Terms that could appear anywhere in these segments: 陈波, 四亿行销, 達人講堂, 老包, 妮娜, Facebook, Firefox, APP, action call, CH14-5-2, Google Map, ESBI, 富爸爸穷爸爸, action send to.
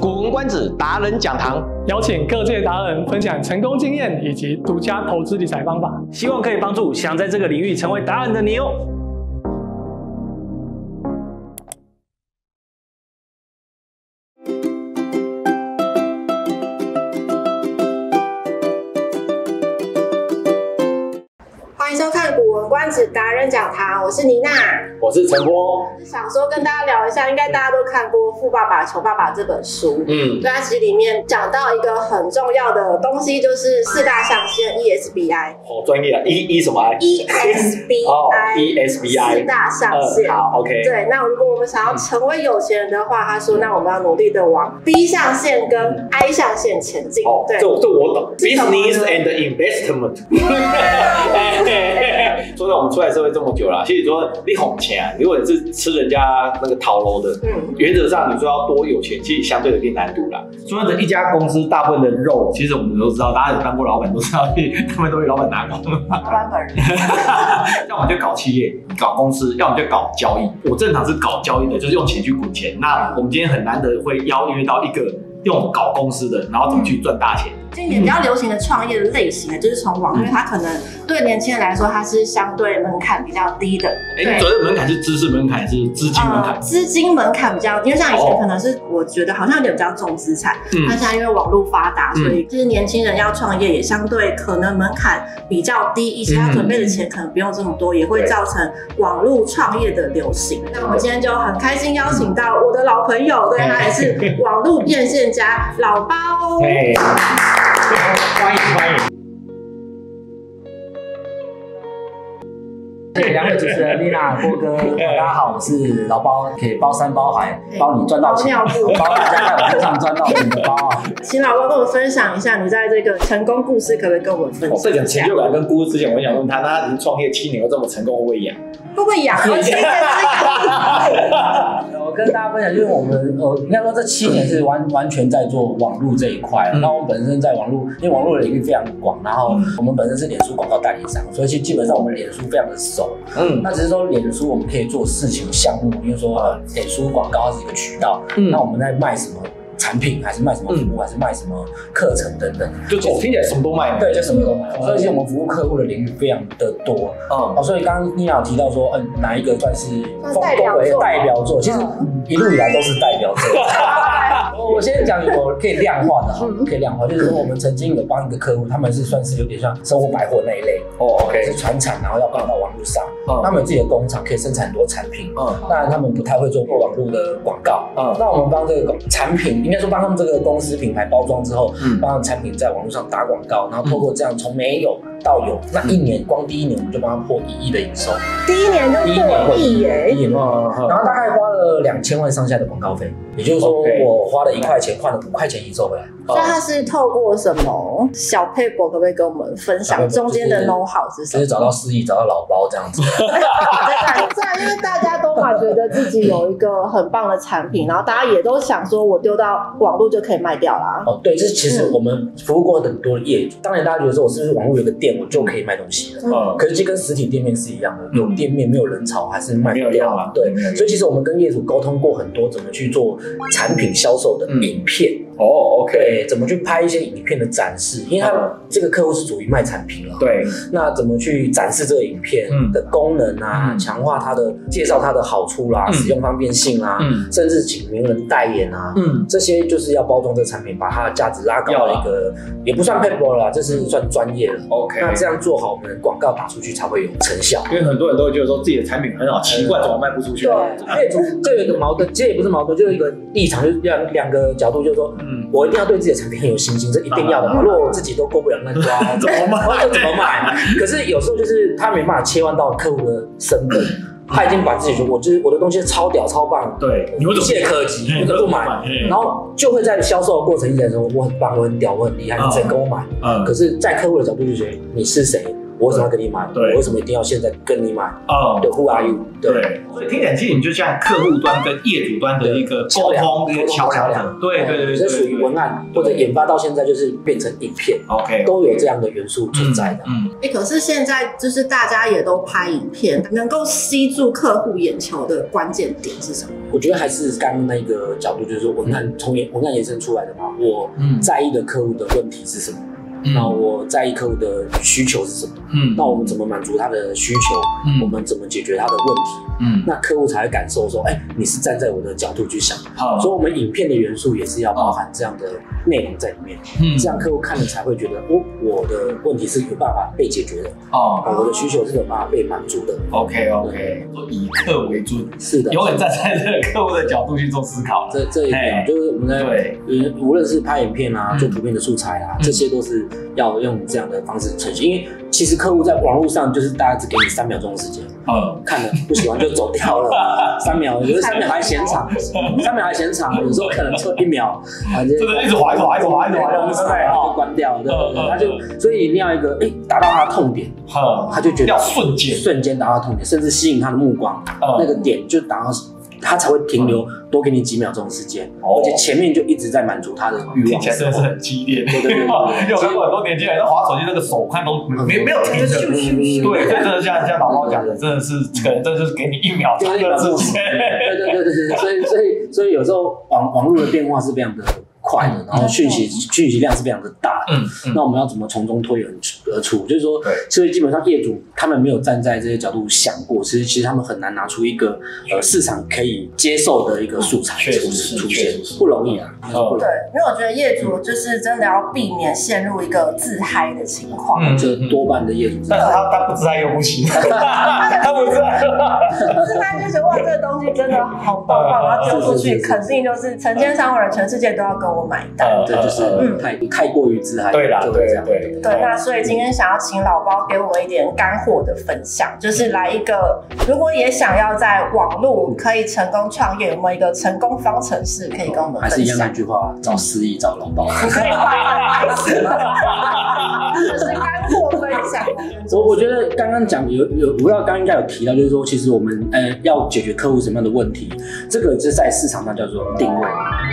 古文观止达人讲堂，邀请各界达人分享成功经验以及独家投资理财方法，希望可以帮助想在这个领域成为达人的你哦。欢迎收看古文观止达人讲堂，我是妮娜。 我是陈波，想说跟大家聊一下，应该大家都看过《富爸爸穷爸爸》这本书，对，它其实里面讲到一个很重要的东西，就是4大象限 ESBI。哦，专业啊 ，E 什么 ？ESBI，ESBI 4大象限。好 ，OK。对，那如果我们想要成为有钱人的话，他说，那我们要努力的往 B 象限跟 I 象限前进。哦，对，这我懂 ，Business and Investment。说到我们出来社会这么久了，其实说你哄钱。 如果你是吃人家那个套路的，原则上你说要多有钱，其实相对的一定难度啦。说真的，一家公司大部分的肉，其实我们都知道，大家有当过老板都知道，他们都被老板拿光。老板本人，要么就搞企业、搞公司，要么就搞交易。我正常是搞交易的，就是用钱去滚钱。那我们今天很难得会邀约到一个用搞公司的，然后怎么去赚大钱。 今年比较流行的创业的类型呢，就是从网，因为它可能对年轻人来说，它是相对门槛比较低的。哎，你所谓的门槛是知识门槛，是资金门槛？资金门槛比较，因为像以前可能是我觉得好像有点比较重资产，但现在因为网络发达，所以就是年轻人要创业也相对可能门槛比较低一些，他准备的钱可能不用这么多，也会造成网络创业的流行。那我们今天就很开心邀请到我的老朋友，对他也是网络变现家老包。 欢迎。对，两位主持人妮娜、郭哥，大家好，我是老包，可以包山包海，包你赚到钱，包大家在网上赚到钱的包啊。请老包跟我分享一下，你在这个成功故事，可不可以跟我们分享？在讲成就感跟故事之前，我想问他，那他已经创业7年又这么成功，会不会养？会不会养？我跟大家分享，就是我应该说这7年是完全在做网络这一块。那我们本身在网络，因为网络领域非常广，然后我们本身是脸书广告代理商，所以基本上我们脸书非常的熟。那只是说脸书我们可以做事情项目，因为说脸书广告是一个渠道，那我们在卖什么？ 产品还是卖什么服务，还是卖什么课程等等，就我听起来什么都卖。对，就什么都卖。所以其实我们服务客户的领域非常的多。所以刚刚妮娜有提到说，哪一个算是代表作？代表作，其实一路以来都是代表作。我先讲我可以量化的，可以量化，就是说我们曾经有帮一个客户，他们是算是有点像生活百货那一类。哦 ，OK， 是传产，然后要放到网络上。他们有自己的工厂，可以生产很多产品。当然他们不太会做网络的广告。那我们帮这个产品。 应该说帮他们这个公司品牌包装之后，帮他们产品在网络上打广告，然后透过这样从没有到有，那1年光第1年我们就帮他破1亿的营收，第1年就破1亿耶，然后大概花了2000万上下的广告费，也就是说我花了1块钱换了5块钱营收回来。所以它是透过什么小配博？可不可以跟我们分享中间的 know how 是什么？就是找到4亿，找到老包这样子。对，因为大家都嘛觉得自己有一个很棒的产品，然后大家也都想说我丢到 网络就可以卖掉啦。哦，对，就是其实我们服务过很多业主，当然大家觉得说我是不是网络有个店我就可以卖东西了？可是这跟实体店面是一样的，有店面没有人潮还是卖不掉啊。对，所以其实我们跟业主沟通过很多怎么去做产品销售的影片。哦 ，OK， 怎么去拍一些影片的展示？因为他这个客户是属于卖产品了。对，那怎么去展示这个影片的功能啊？强化它的介绍它的好处啦，使用方便性啊，甚至请名人代言啊，这些。 就是要包装这个产品，把它的价值拉高的一个，也不算 paper 啦，这是算专业了。OK， 那这样做好，我们广告打出去才会有成效。因为很多人都会觉得说自己的产品很好，奇怪怎么卖不出去。对，这有一个矛盾，其实也不是矛盾，就是一个立场，就是两个角度，就是说，我一定要对自己的产品很有信心，这一定要的。如果我自己都过不了那关，怎么买？可是有时候就是他没办法切换到客户的身份。 他已经把自己说，我的东西超屌超棒，对，一切可及，你怎么不买？然后就会在销售的过程一直在说我很棒，我很屌，我很厉害，你怎么跟我买？可是，在客户的角度就觉得你是谁？我为什么要跟你买？对，我为什么一定要现在跟你买？哦，对 ，Who are you？ 对，所以听起来其实你就像客户端跟业主端的一个沟通的桥梁。对对对，这属于文案或者研发到现在就是变成影片 ，OK， 都有这样的元素存在的。嗯，可是现在就是大家也都拍影片，能够吸住客户眼球的关键点是什么？我觉得还是刚刚那个角度，就是说文案从文案延伸出来的嘛，我在意的客户的问题是什么？那我在意客户的需求是什么？那我们怎么满足他的需求？我们怎么解决他的问题？那客户才会感受说，哎，你是站在我的角度去想。所以，我们影片的元素也是要包含这样的内容在里面。这样客户看了才会觉得，哦，我的问题是有办法被解决的。哦，我的需求是有办法被满足的。OK， 以客为尊，是的，永远站在这个客户的角度去做思考。这一点就是我们在，无论是拍影片啊，做图片的素材啊，这些都是。要用这样的方式呈现，因为其实客户在网络上就是大家只给你3秒钟的时间，看了不喜欢就走掉了，3秒，有的3秒还嫌长，有时候可能就1秒，反正一直滑，一直滑，就关掉了，对，他就所以一定要一个达到他的痛点，他就觉得要瞬间达到痛点，甚至吸引他的目光，那个点就达到。他才会停留，多给你几秒钟的时间，而且前面就一直在满足他的欲望。听起来真的是很激烈，对对对。因为我看过很多年轻人在滑手机，那个手看都没有停的。对，真的像老高讲的，真的是可能真的是给你1秒钟的时间。对对对对对，所以有时候网络的变化是非常的快的，然后讯息量是非常的大的。那我们要怎么从中脱颖而出？就是说，所以基本上业主他们没有站在这些角度想过，其实他们很难拿出一个市场可以接受的一个素材出现，不容易啊。对，因为我觉得业主就是真的要避免陷入一个自嗨的情况。这多半的业主，但是他不自嗨又不行，他不自嗨，自嗨就觉得哇，这个东西真的好棒，然后丢出去肯定就是成千上万人全世界都要跟。我买单，对，就是太过于自嗨，对啦，对。那所以今天想要请老包给我一点干货的分享，就是来一个，如果也想要在网络可以成功创业，有没有一个成功方程式可以跟我们分享？还是一样那句话，找思怡，找老包，可以换思怡，就是干货分享。我觉得刚刚讲我不知道刚应该有提到，就是说其实我们要解决客户什么样的问题，这个是在市场上叫做定位，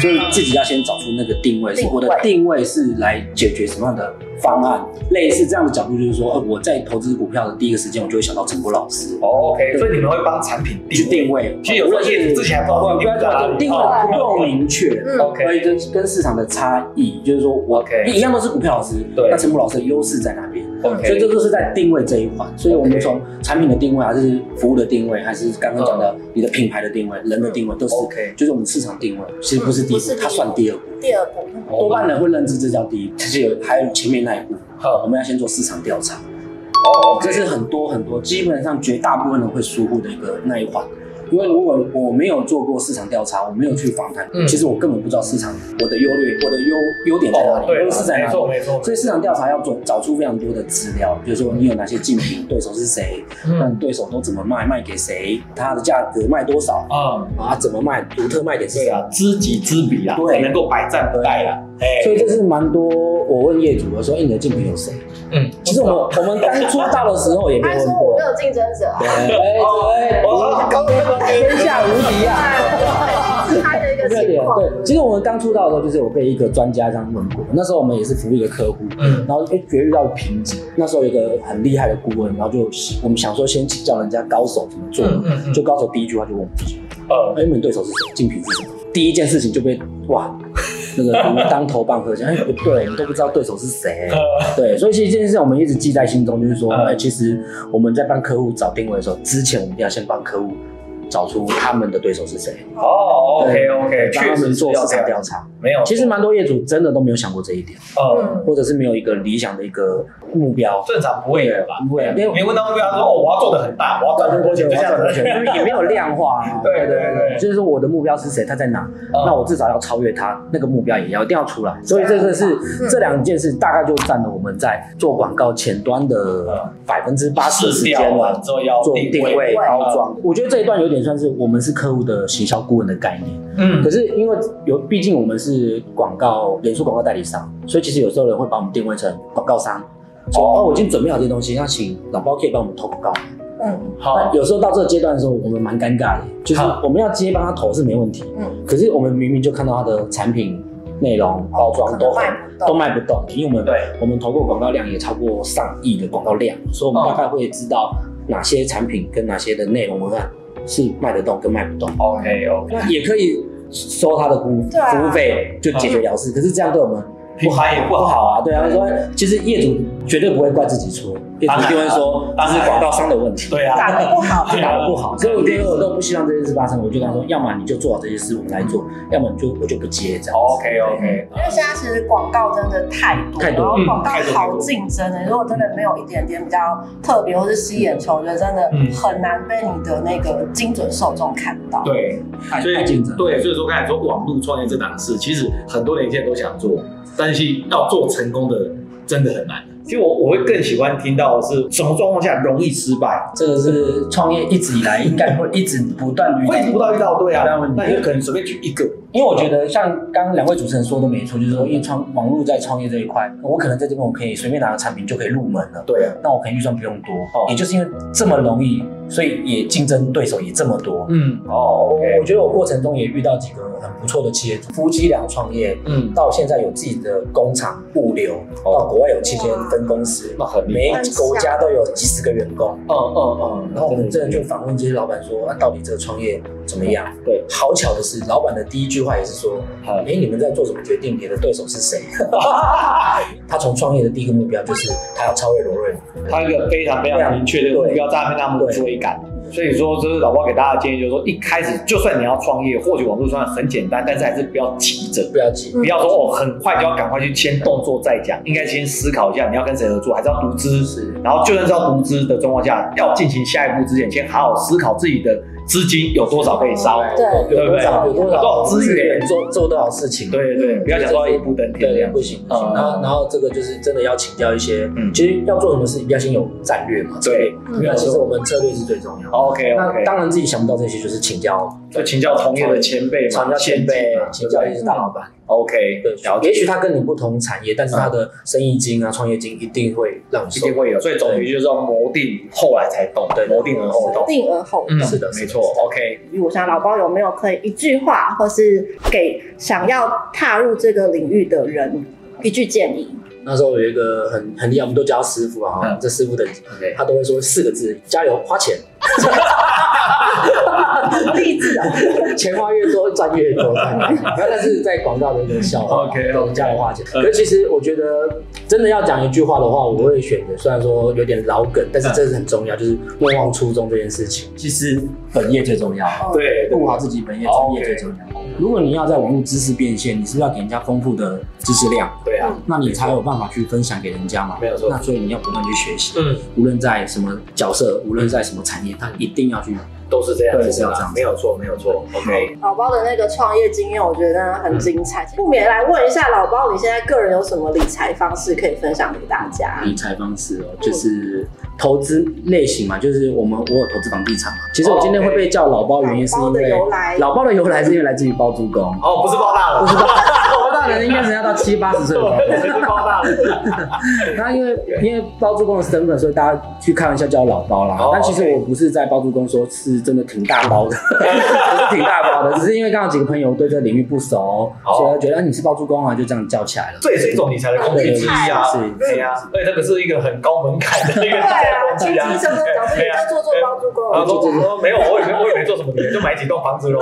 所以自己要先找。出那个定位是我的定位是来解决什么样的方案，类似这样的角度，就是说，我在投资股票的第一个时间，我就会想到陈柏老师。OK， 所以你们会帮产品去定位。其实有时候业主之前还不知道定位不够明确，所以跟市场的差异，就是说我一样都是股票老师，那陈柏老师的优势在哪边？所以这就是在定位这一环。所以我们从产品的定位，还是服务的定位，还是刚刚讲的你的品牌的定位、人的定位，都是就是我们市场定位，其实不是第一步，它算第二步。第二步，多半人会认知这叫第一步，其实还有前面那一步，我们要先做市场调查。这是很多，基本上绝大部分人会疏忽的一个那一环。因为如果我没有做过市场调查，我没有去访谈，其实我根本不知道市场我的优点在哪里，优势在哪里。所以市场调查要找出非常多的资料，比如说你有哪些竞品，对手是谁，那你对手都怎么卖，卖给谁，它的价格卖多少啊，怎么卖，独特卖点是啥，知己知彼啊，对，能够百战不殆啊。所以这是蛮多，我问业主我说，你的竞品有谁？其实我们刚出道的时候也没问过，没有竞争者。对，天下无敌啊！对，其实我们刚出道的时候，就是我被一个专家这样问过。那时候我们也是服务一个客户，然后遇到瓶颈。那时候有一个很厉害的顾问，然后就我们想说先请教人家高手怎么做。就高手第一句话就问我们，你们对手是谁？竞品是什么？第一件事情就被哇。那个我们当头棒喝，不对，我们都不知道对手是谁。对，所以其实这件事我们一直记在心中，就是说，其实我们在帮客户找定位的时候，之前我们一定要先帮客户找出他们的对手是谁。OK， 帮他们做市场调查。没有，其实蛮多业主真的都没有想过这一点，或者是没有一个理想的一个目标。正常不会的吧？不会，没问到目标，说我要做得很大，我要赚很多钱，这样子，因为也没有量化。对，就是说我的目标是谁，他在哪，那我至少要超越他，那个目标也要一定要出来。所以这个是这两件事，大概就占了我们在做广告前端的80%时间了。做定位包装，我觉得这一段有点算是我们是客户的行销顾问的概念。可是因为毕竟我们是脸书广告代理商，所以其实有时候人会把我们定位成广告商，说哦，我已经准备好这些东西，那请老包可以帮我们投稿。嗯，好。有时候到这个阶段的时候，我们蛮尴尬的，就是我们要直接帮他投是没问题，嗯，可是我们明明就看到他的产品内容包装都卖不动，因为我们投过广告量也超过上亿的广告量，所以我们大概会知道哪些产品跟哪些的内容文案是卖得动跟卖不动。OK，那也可以收他的服务费就解决了事，可是这样对我们。不好也不好啊，对啊，说其实业主绝对不会怪自己错，业主一定会说这是广告商的问题，对啊，打得不好，就打得不好，所以我觉得我都不希望这件事发生，我就跟他说，要么你就做好这些事我们来做，要么我就不接这样。OK，因为现在其实广告真的太多，然后广告好竞争的，如果真的没有一点点比较特别或是吸眼球，我觉得真的很难被你的那个精准受众看到。对，所以竞争，对，所以说刚才说网络创业这档事，其实很多人现在都想做。但是要做成功的真的很难。其实我会更喜欢听到的是什么状况下容易失败，这个是创业一直以来应该会一直不断遇到，对啊。那你可能随便举一个，因为我觉得像刚刚两位主持人说的没错，就是说因为网络在创业这一块，我可能在这边我可以随便拿个产品就可以入门了，对啊。那我可能预算不用多，也就是因为这么容易，所以也竞争对手也这么多，嗯哦。我觉得我过程中也遇到几个很不错的企业主，夫妻俩创业，嗯，到现在有自己的工厂、物流，到国外有7间。分公司，每一国家都有几十个员工。然后我们真的就访问这些老板说，那到底这个创业怎么样？对，好巧的是，老板的第一句话也是说，你们在做什么决定？你的对手是谁？他从创业的第一个目标就是他要超越罗瑞，他有一个非常非常明确的目标，在那边他们追赶。所以说，就是老包给大家建议，就是说一开始就算你要创业，或许网络上很简单，但是还是不要急着，不要说哦，很快就要赶快去签动作再讲，应该先思考一下你要跟谁合作，还是要独资，然后就算是要独资的状况下，要进行下一步之前，先好好思考自己的资金有多少可以烧，对，有多少资源做多少事情，对，不要想说一步登天，对，不行。然后这个就是真的要请教一些，其实要做什么事，一定要先有战略嘛，对，那其实我们策略是最重要的。OK， 当然自己想不到这些，就是请教同业的前辈嘛，请教一些大老板。OK， 对，也许他跟你不同产业，但是他的生意经啊、创业经一定会让你，一定会有。所以总结就是要谋定后来才动，对，谋定而后动，定而后动，是的，没错。OK， 我想老包有没有可以一句话，或是给想要踏入这个领域的人一句建议？那时候有一个很厉害，我们都叫他师傅啊，这师傅的，他都会说4个字：加油，花钱。励志啊！钱花越多，赚越多。但是在广告的一个笑话 ，OK， 加油花钱。可是其实我觉得，真的要讲一句话的话，我会选择，虽然说有点老梗，但是这是很重要，就是莫忘初衷这件事情。其实本业最重要，对，顾好自己本业、专业最重要。如果你要在网络知识变现，你是不是要给人家丰富的知识量？对啊，那你才有办法去分享给人家嘛。没有错。那所以你要不断去学习，无论在什么角色，无论在什么产业，他一定要去。都是这样，就是要这样，没有错。OK， 老包的那个创业经验，我觉得很精彩。不免来问一下老包，你现在个人有什么理财方式可以分享给大家？理财方式哦，就是投资类型嘛，就是我有投资房地产嘛。其实我今天会被叫老包，原因是因为老包的由来是因为来自于包租公哦，不是包大人，不是包大人应该是要到70、80岁的包大人。那因为包租公的身份，所以大家去开玩笑叫老包啦。但其实我不是在包租公说是。真的挺大包的，不是挺大包的，只是因为刚好几个朋友对这个领域不熟，所以觉得你是包租公啊，就这样叫起来了。这也是一种理财的工具之一啊，对啊，而且这个是一个很高门槛的一个理财工具啊。对啊，对啊，做包租公。然后说没有，我也没做什么，就买几栋房子了。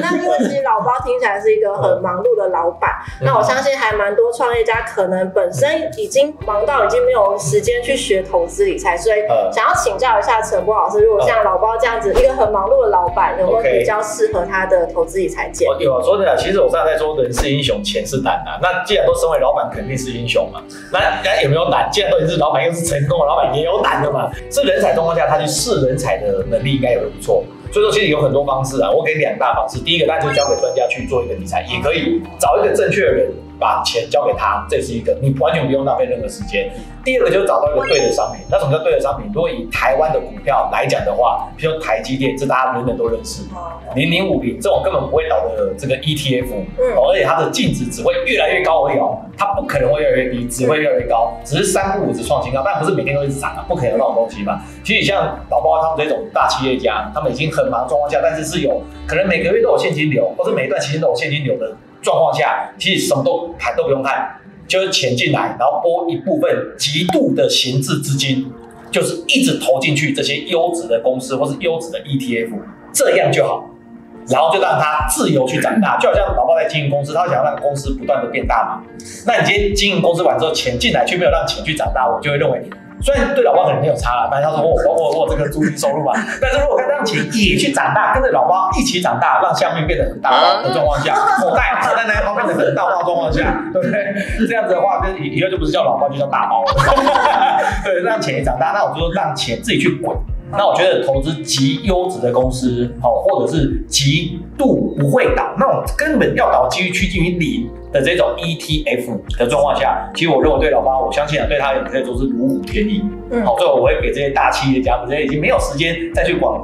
那因为其实老包听起来是一个很忙碌的老板，那我相信还蛮多创业家可能本身已经忙到已经没有时间去学投资理财，所以想要请教一下陈柏老师，如果像老包这样子一个很忙碌的老板，有没有比较适合他的投资理财建议？有啊，说真的，其实我刚才在说人是英雄，钱是胆啊。那既然都身为老板，肯定是英雄嘛。那有没有胆？既然都已经是老板，又是成功的老板，也有胆的嘛。是人才状况下，他去试人才的能力应该也会不错。所以说，其实有很多方式啊。我给2大方式，第一个，那就交给专家去做一个理财，也可以找一个正确的人。把钱交给他，这是一个你完全不用浪费任何时间。第二个就是找到一个对的商品。那什么叫对的商品？如果以台湾的股票来讲的话，比如说台积电，这大家人人都认识，0050这种根本不会倒的这个 ETF， 而且它的净值只会越来越高而已哦，它不可能会越来越低，只会越来越高。只是355只创新高，但不是每天都一直涨啊，不可能有那种东西嘛。其实像老包他们这种大企业家，他们已经很忙状况下，但是是有可能每个月都有现金流，或者每一段期间都有现金流的状况下，其实什么都盘都不用看，就是钱进来，然后拨一部分极度的闲置资金，就是一直投进去这些优质的公司或是优质的 ETF， 这样就好。然后就让它自由去长大，就好像老爸在经营公司，他想要让公司不断的变大嘛。那你今天经营公司完之后，钱进来却没有让钱去长大，我就会认为，虽然对老爸可能没有差啦，但他说我这个租金收入嘛，但是如果让钱也去长大，跟着老爸一起长大，让下面变得很大包的状况下，口袋那一方面变得很大包的状况下，对不对？这样子的话，以后就不是叫老爸，就叫大包了。对，让钱也长大，那我就让钱自己去滚。那我觉得投资极优质的公司，或者是极度不会倒，那种根本要倒几率趋近于零的这种 ETF 的状况下，其实我认为对老爸，我相信对他也可以说是如虎添翼。好，所以我会给这些大企业家，这些已经没有时间再去管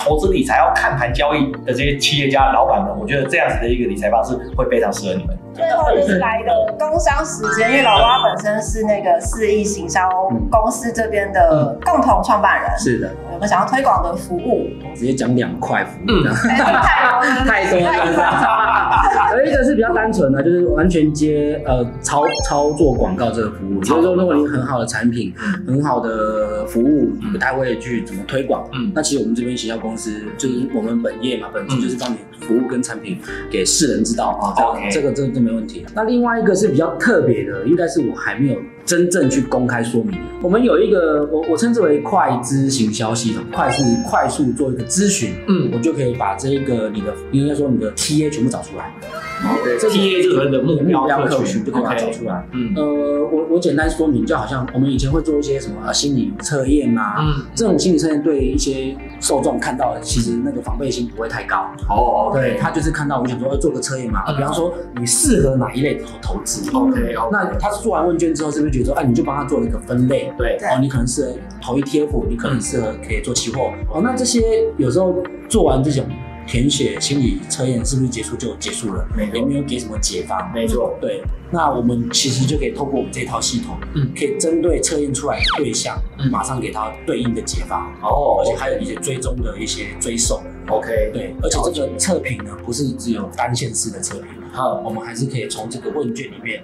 投资理财、要看盘交易的这些企业家老板们，我觉得这样子的一个理财方式会非常适合你们。最后就是来一个工商时间，因为老蛙本身是那个四亿行销公司这边的共同创办人，是的，我们想要推广的服务，直接讲2块服务，太多了。而一个是比较单纯的，就是完全接操作广告这个服务，所以说如果你很好的产品、很好的服务，你不太会去怎么推广，那其实我们这边行销公司就是我们本业嘛，本质就是帮你服务跟产品给世人知道啊，这个。没问题。那另外一个是比较特别的，应该是我还没有真正去公开说明。我们有一个我称之为快资行销系统，快是快速做一个咨询，我就可以把这个你的应该说你的 TA 全部找出来。TA 这个人的目标客群就可以把它找出来。我简单说明，就好像我们以前会做一些什么心理测验啊，这种心理测验对一些受众看到的，其实那个防备心不会太高。对，他就是看到我想说要做个测验嘛，比方说你适合哪一类的投资。那他做完问卷之后，是不是觉得说，你就帮他做一个分类？对，你可能适合投 ETF， 你可能适合可以做期货。那这些有时候做完这种填写心理测验，是不是结束就结束了？也没有给什么解方。没错，对。那我们其实就可以透过我们这套系统，可以针对测验出来的对象，马上给他对应的解方。而且还有一些追踪的一些追踪。对。而且这个测评呢，不是只有单线式的测评，我们还是可以从这个问卷里面，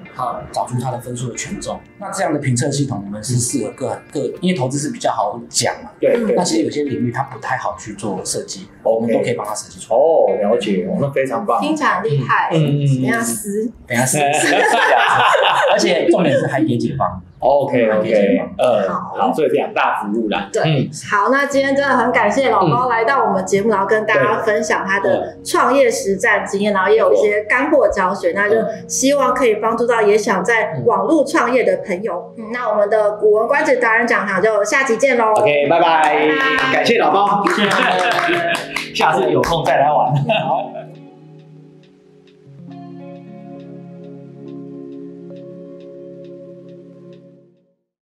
找出它的分数的权重。那这样的评测系统，我们是适合各，因为投资是比较好讲嘛。对。那其实有些领域它不太好去做设计，我们都可以帮它设计出来。了解，那非常棒，听起来厉害。等下撕。而且重点是还给解方。OK， 好，所以2大服务啦。对，好，那今天真的很感谢老包来到我们节目，然后跟大家分享他的创业实战经验，然后也有一些干货教学，那就希望可以帮助到也想在网络创业的朋友。那我们的古文观止达人讲堂就下集见喽。OK， 拜拜，感谢老包，下次有空再来玩。好。